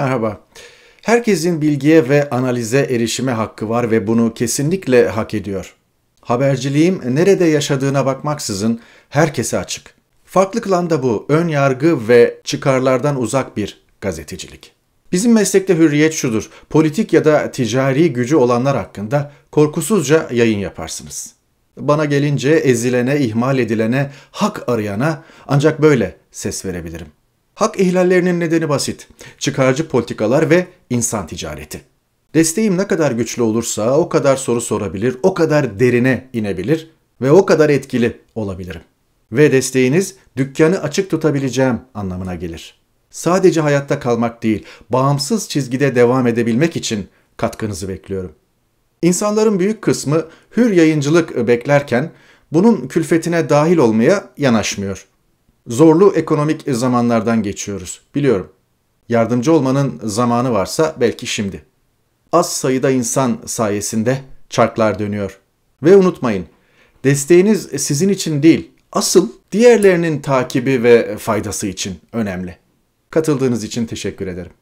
Merhaba. Herkesin bilgiye ve analize erişime hakkı var ve bunu kesinlikle hak ediyor. Haberciliğim nerede yaşadığına bakmaksızın herkese açık. Farklı kılan da bu ön yargı ve çıkarlardan uzak bir gazetecilik. Bizim meslekte hürriyet şudur, politik ya da ticari gücü olanlar hakkında korkusuzca yayın yaparsınız. Bana gelince ezilene, ihmal edilene, hak arayana ancak böyle ses verebilirim. Hak ihlallerinin nedeni basit, çıkarcı politikalar ve insan ticareti. Desteğim ne kadar güçlü olursa o kadar soru sorabilir, o kadar derine inebilir ve o kadar etkili olabilirim. Ve desteğiniz dükkanı açık tutabileceğim anlamına gelir. Sadece hayatta kalmak değil, bağımsız çizgide devam edebilmek için katkınızı bekliyorum. İnsanların büyük kısmı hür yayıncılık beklerken bunun külfetine dahil olmaya yanaşmıyor. Zorlu ekonomik zamanlardan geçiyoruz, biliyorum. Yardımcı olmanın zamanı varsa belki şimdi. Az sayıda insan sayesinde çarklar dönüyor. Ve unutmayın, desteğiniz sizin için değil, asıl diğerlerinin takibi ve faydası için önemli. Katıldığınız için teşekkür ederim.